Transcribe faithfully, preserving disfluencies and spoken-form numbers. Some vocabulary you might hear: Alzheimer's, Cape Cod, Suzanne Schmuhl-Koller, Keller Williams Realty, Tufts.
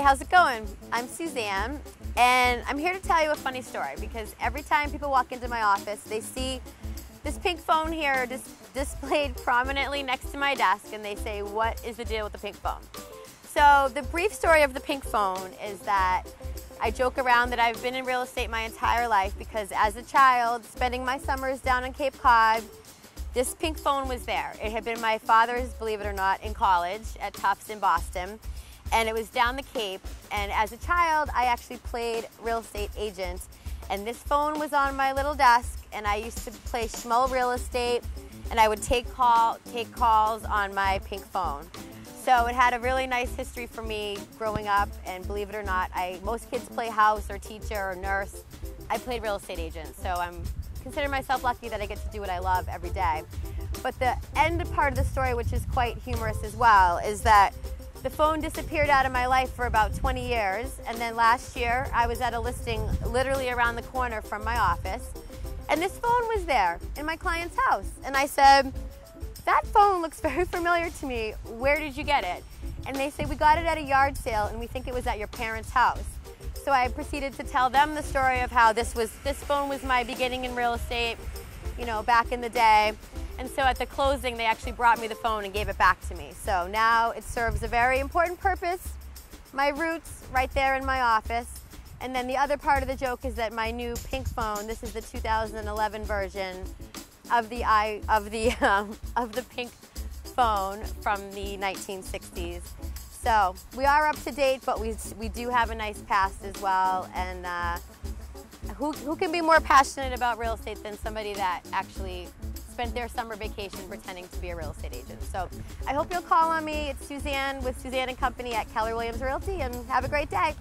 Hey, how's it going? I'm Suzanne, and I'm here to tell you a funny story because every time people walk into my office, they see this pink phone here dis displayed prominently next to my desk, and they say, what is the deal with the pink phone? So the brief story of the pink phone is that I joke around that I've been in real estate my entire life because as a child, spending my summers down in Cape Cod, this pink phone was there. It had been my father's, believe it or not, in college at Tufts in Boston. And it was down the Cape, and as a child, I actually played real estate agent, and this phone was on my little desk, and I used to play Schmuhl real estate, and I would take call take calls on my pink phone. So it had a really nice history for me growing up, and believe it or not, I most kids play house or teacher or nurse. I played real estate agent, so I'm considering myself lucky that I get to do what I love every day. But the end part of the story, which is quite humorous as well, is that the phone disappeared out of my life for about twenty years, and then last year I was at a listing literally around the corner from my office, and this phone was there in my client's house, and I said, that phone looks very familiar to me, where did you get it? And they say, we got it at a yard sale and we think it was at your parents' house. So I proceeded to tell them the story of how this was this phone was my beginning in real estate, you know, back in the day. And so at the closing, they actually brought me the phone and gave it back to me. So now it serves a very important purpose, my roots right there in my office. And then the other part of the joke is that my new pink phone, this is the two thousand eleven version of the, I, of the, um, of the pink phone from the nineteen sixties. So we are up to date, but we, we do have a nice past as well. And uh, who, who can be more passionate about real estate than somebody that actually spent their summer vacation pretending to be a real estate agent. So I hope you'll call on me. It's Suzanne with Suzanne and Company at Keller Williams Realty, and have a great day.